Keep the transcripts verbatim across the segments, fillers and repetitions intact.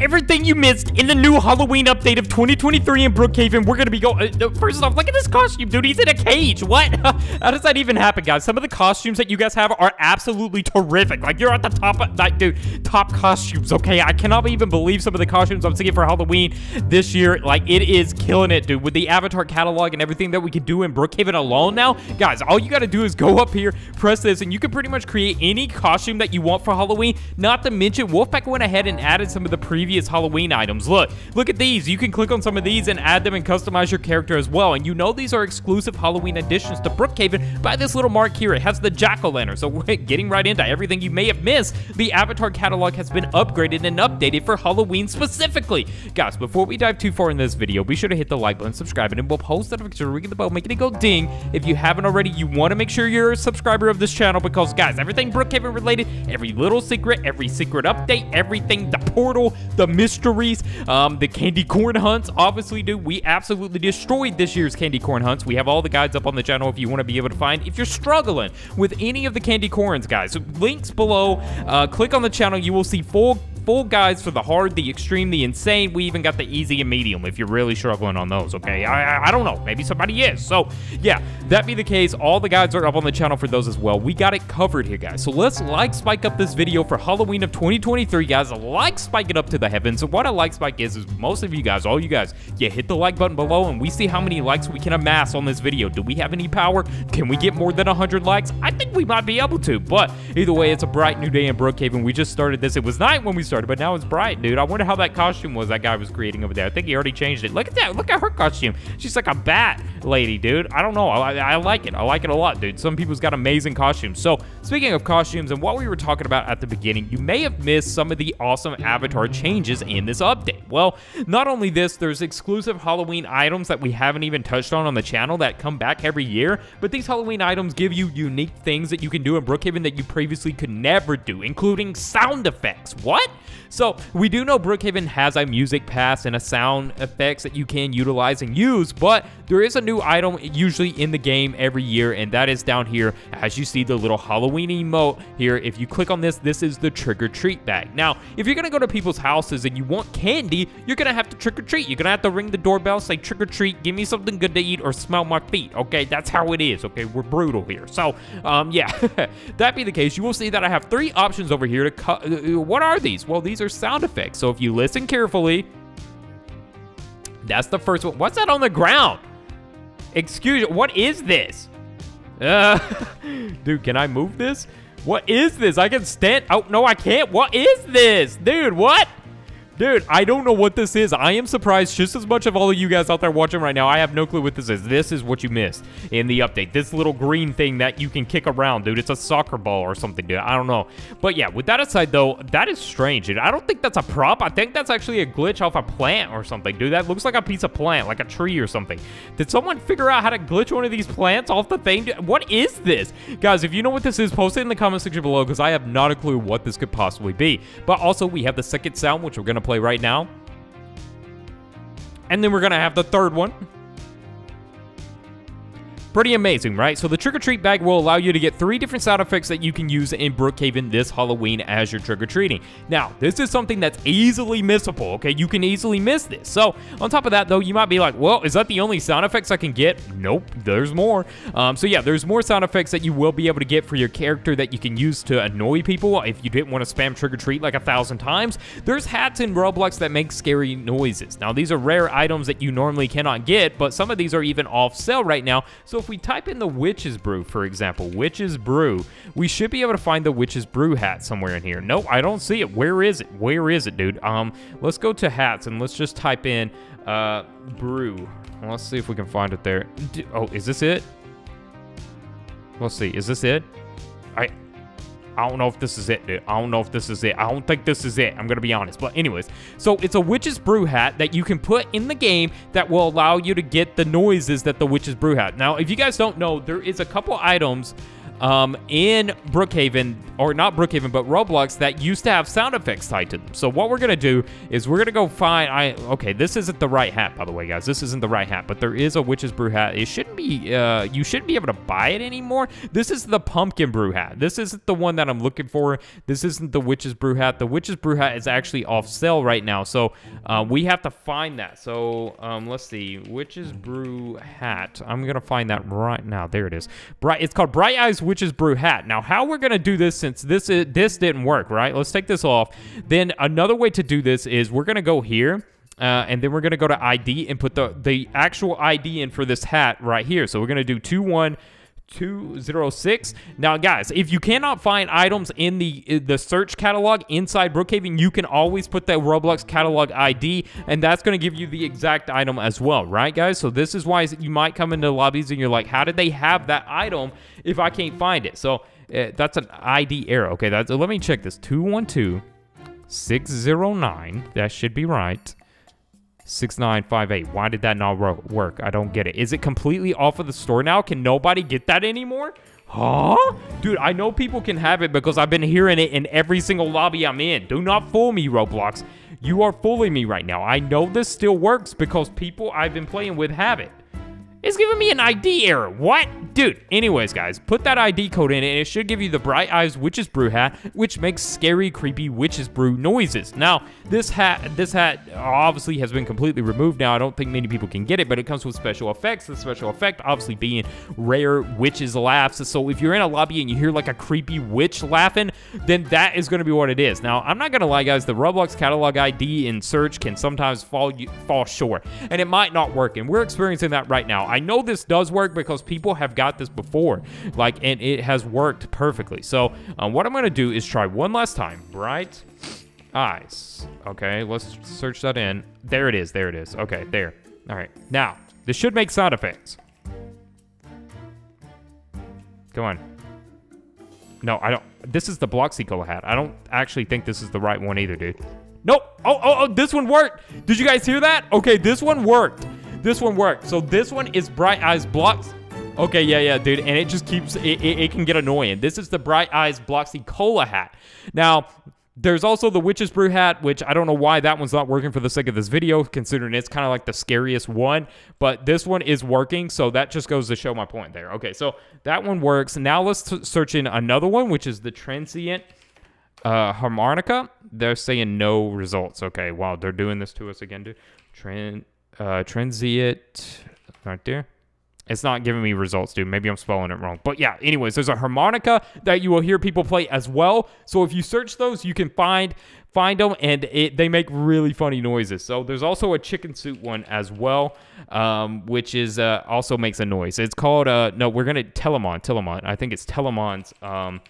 everything you missed in the new Halloween update of twenty twenty-three in Brookhaven. We're gonna be going. Uh, first off, look at this costume, dude. He's in a cage. What? How does that even happen, guys? Some of the costumes that you guys have are absolutely terrific. Like, you're at the top of, like, dude, top costumes, okay? I cannot even believe some of the costumes I'm seeing for Halloween this year. Like, it is killing it, dude. With the avatar catalog and everything that we can do in Brookhaven alone now, guys, all you gotta do is go up here, press this, and you can pretty much create any costume that you want for Halloween. Not to mention, Wolfpack went ahead and added some of the previous Halloween items. Look, look at these. You can click on some of these and add them and customize your character as well. And you know these are exclusive Halloween additions to Brookhaven by this little mark here. It has the jack-o'-lantern. So we're getting right into everything you may have missed. The avatar catalog has been upgraded and updated for Halloween specifically. Guys, before we dive too far in this video, be sure to hit the like button, subscribe, and we'll post that picture, ring the bell, making it go ding. If you haven't already, you want to make sure you're a subscriber of this channel because, guys, everything Brookhaven related, every little secret, every secret update, everything, the portal, the mysteries, um, the candy corn hunts. Obviously, dude, we absolutely destroyed this year's candy corn hunts. We have all the guides up on the channel if you want to be able to find. If you're struggling with any of the candy corns, guys, links below. Uh, click on the channel. You will see full full guides for the hard, the extreme, the insane. We even got the easy and medium if you're really struggling on those, okay? I, I, I don't know. Maybe somebody is. So, yeah, that be the case. All the guides are up on the channel for those as well. We got it covered here, guys. So, let's like spike up this video for Halloween of twenty twenty-three, guys. Like spike it up to the heavens. So, what a like spike is, is most of you guys, all you guys, yeah, hit the like button below and we see how many likes we can amass on this video. Do we have any power? Can we get more than one hundred likes? I think we might be able to, but either way, it's a bright new day in Brookhaven. We just started this. It was night when we started. But now it's bright, dude. I wonder how that costume was that guy was creating over there. I think he already changed it. Look at that. Look at her costume. She's like a bat lady, dude. I don't know. I, I like it. I like it a lot, dude. Some people's got amazing costumes. So, speaking of costumes and what we were talking about at the beginning, you may have missed some of the awesome avatar changes in this update. Well, not only this, there's exclusive Halloween items that we haven't even touched on on the channel that come back every year, but these Halloween items give you unique things that you can do in Brookhaven that you previously could never do, including sound effects. What? So, we do know Brookhaven has a music pass and a sound effects that you can utilize and use, but there is a new item usually in the game every year, and that is down here as you see the little Halloween emote here. If you click on this, this is the trick or treat bag. Now, if you're going to go to people's houses and you want candy, you're going to have to trick or treat. You're going to have to ring the doorbell, say trick or treat, give me something good to eat or smell my feet. Okay, that's how it is. Okay, we're brutal here. So, um, yeah, that be the case. You will see that I have three options over here to cut. What are these? Well, these are sound effects. So if you listen carefully, that's the first one. What's that on the ground? Excuse me, what is this? Uh, dude, can I move this? What is this? I can stand. Oh, no, I can't. What is this? Dude, what? Dude, I don't know what this is. I am surprised just as much of all of you guys out there watching right now. I have no clue what this is. This is what you missed in the update. This little green thing that you can kick around, dude. It's a soccer ball or something, dude. I don't know. But yeah, with that aside, though, that is strange, dude. I don't think that's a prop. I think that's actually a glitch off a plant or something, dude. That looks like a piece of plant, like a tree or something. Did someone figure out how to glitch one of these plants off the thing? Dude, what is this? Guys, if you know what this is, post it in the comment section below because I have not a clue what this could possibly be. But also, we have the second sound, which we're going to play right now, and then we're gonna have the third one. Pretty amazing, right? So the trick-or-treat bag will allow you to get three different sound effects that you can use in Brookhaven this Halloween as you're trick-or-treating. Now, this is something that's easily missable, okay? You can easily miss this. So on top of that, though, you might be like, well, is that the only sound effects I can get? Nope, there's more. Um, so yeah, there's more sound effects that you will be able to get for your character that you can use to annoy people if you didn't want to spam trick-or-treat like a thousand times. There's hats in Roblox that make scary noises. Now, these are rare items that you normally cannot get, but some of these are even off sale right now. So if If we type in the witch's brew, for example, witch's brew, we should be able to find the witch's brew hat somewhere in here. Nope, I don't see it. Where is it? Where is it, dude? Um, let's go to hats and let's just type in uh, brew. Let's see if we can find it there. Oh, is this it? Let's see. Is this it? I. I don't know if this is it, dude. I don't know if this is it. I don't think this is it. I'm going to be honest. But anyways, so it's a witch's brew hat that you can put in the game that will allow you to get the noises that the witch's brew hat. Now, if you guys don't know, there is a couple items um, in Brookhaven, or not Brookhaven, but Roblox, that used to have sound effects tied to them. So what we're gonna do is we're gonna go find, I okay, this isn't the right hat, by the way, guys. This isn't the right hat, but there is a Witch's Brew hat. It shouldn't be, uh, you shouldn't be able to buy it anymore. This is the Pumpkin Brew hat. This isn't the one that I'm looking for. This isn't the Witch's Brew hat. The Witch's Brew hat is actually off sale right now, so uh, we have to find that. So um, let's see, Witch's Brew hat. I'm gonna find that right now. There it is. Bright. It's called Bright Eyes Witch's Brew hat. Now, how we're gonna do this, since this is, this didn't work, right? Let's take this off. Then another way to do this is we're gonna go here. Uh, and then we're gonna go to I D and put the, the actual I D in for this hat right here. So we're gonna do two one two zero six. Now guys, if you cannot find items in the in the search catalog inside Brookhaven, you can always put that Roblox catalog I D, and that's going to give you the exact item as well, right guys? So this is why you might come into lobbies and you're like, how did they have that item if I can't find it? So uh, that's an I D error. Okay, that's, let me check this. Two one two six zero nine, that should be right. Six nine five eight. Why did that not work? I don't get it. Is it completely off of the store now? Can nobody get that anymore? Huh? Dude, I know people can have it because I've been hearing it in every single lobby I'm in. Do not fool me, Roblox. You are fooling me right now. I know this still works because people I've been playing with have it. It's giving me an I D error. What? Dude, anyways, guys, put that I D code in and it should give you the Bright Eyes Witch's Brew hat, which makes scary, creepy Witch's Brew noises. Now, this hat this hat obviously has been completely removed now. I don't think many people can get it, but it comes with special effects. The special effect obviously being rare witches' laughs. So if you're in a lobby and you hear like a creepy witch laughing, then that is gonna be what it is. Now, I'm not gonna lie, guys, the Roblox catalog I D in search can sometimes fall, fall short, and it might not work, and we're experiencing that right now. I know this does work because people have got this before, like, and it has worked perfectly. So um, what I'm gonna do is try one last time. Bright Eyes. Okay, let's search that in. There it is, there it is. Okay, there. All right, now, this should make sound effects. Come on. No, I don't, this is the Bloxy Cola hat. I don't actually think this is the right one either, dude. Nope, oh, oh, oh, this one worked. Did you guys hear that? Okay, this one worked. This one worked. So this one is Bright Eyes Bloxy. Okay, yeah, yeah, dude. And it just keeps, it, it, it can get annoying. This is the Bright Eyes Bloxy Cola hat. Now, there's also the Witch's Brew hat, which I don't know why that one's not working for the sake of this video, considering it's kind of like the scariest one, but this one is working, so that just goes to show my point there. Okay, so that one works. Now let's search in another one, which is the Transient uh, Harmonica. They're saying no results. Okay, wow, they're doing this to us again, dude. Trend. Uh, transient, right there. It's not giving me results, dude. Maybe I'm spelling it wrong. But yeah, anyways, there's a harmonica that you will hear people play as well. So if you search those, you can find find them, and it, they make really funny noises. So there's also a chicken suit one as well, um, which is uh, also makes a noise. It's called, uh, no, we're going to Telemon, Telemon. I think it's Telemon's, um,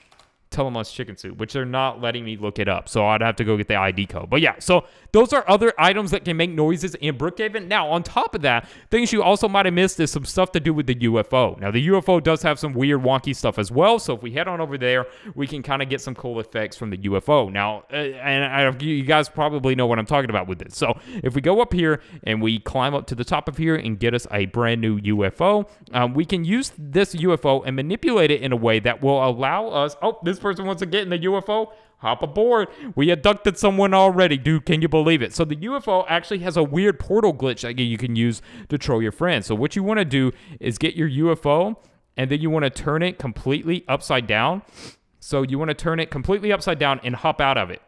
Telemus chicken suit, which they're not letting me look it up, so I'd have to go get the I D code. But yeah, so those are other items that can make noises in Brookhaven. Now, on top of that, things you also might have missed is some stuff to do with the U F O. Now, the U F O does have some weird, wonky stuff as well, so if we head on over there, we can kind of get some cool effects from the U F O. Now, uh, and I, you guys probably know what I'm talking about with this. So if we go up here and we climb up to the top of here and get us a brand new U F O, um, we can use this U F O and manipulate it in a way that will allow us, oh, this This person wants to get in the U F O. Hop aboard. We abducted someone already, dude. Can you believe it? So the U F O actually has a weird portal glitch that you can use to troll your friends. So what you want to do is get your U F O, and then you want to turn it completely upside down. So you want to turn it completely upside down and hop out of it.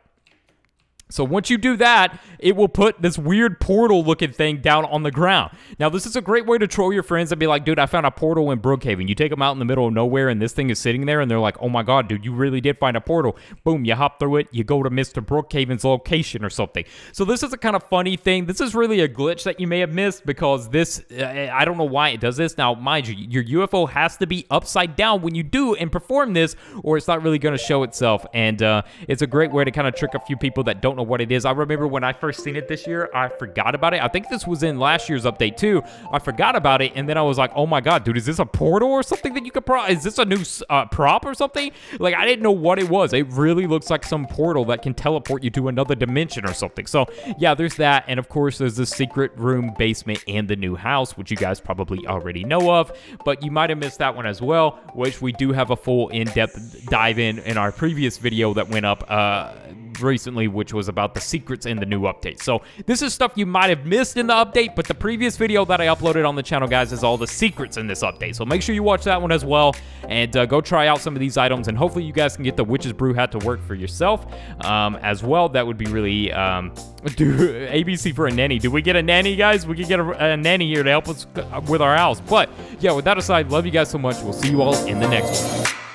So once you do that, it will put this weird portal-looking thing down on the ground. Now, this is a great way to troll your friends and be like, dude, I found a portal in Brookhaven. You take them out in the middle of nowhere, and this thing is sitting there, and they're like, oh, my God, dude, you really did find a portal. Boom, you hop through it. You go to Mister Brookhaven's location or something. So this is a kind of funny thing. This is really a glitch that you may have missed because this, I don't know why it does this. Now, mind you, your U F O has to be upside down when you do and perform this, or it's not really going to show itself. And uh, it's a great way to kind of trick a few people that don't know what it is. I remember when I first seen it this year, I forgot about it. I think this was in last year's update too. I forgot about it, and then I was like, oh my god, dude, is this a portal or something that you could pro- is this a new uh, prop or something? Like, I didn't know what it was. It really looks like some portal that can teleport you to another dimension or something. So yeah, there's that, and of course there's the secret room, basement, and the new house, which you guys probably already know of, but you might have missed that one as well, which we do have a full in-depth dive in in our previous video that went up uh recently, which was about the secrets in the new update. So this is stuff you might have missed in the update, but the previous video that I uploaded on the channel, guys, is all the secrets in this update. So make sure you watch that one as well, and uh, go try out some of these items, and hopefully you guys can get the Witch's Brew hat to work for yourself um, as well. That would be really, um, dude, A B C for a nanny. Did we get a nanny, guys? We could get a, a nanny here to help us with our house. But yeah, with that aside, love you guys so much. We'll see you all in the next one.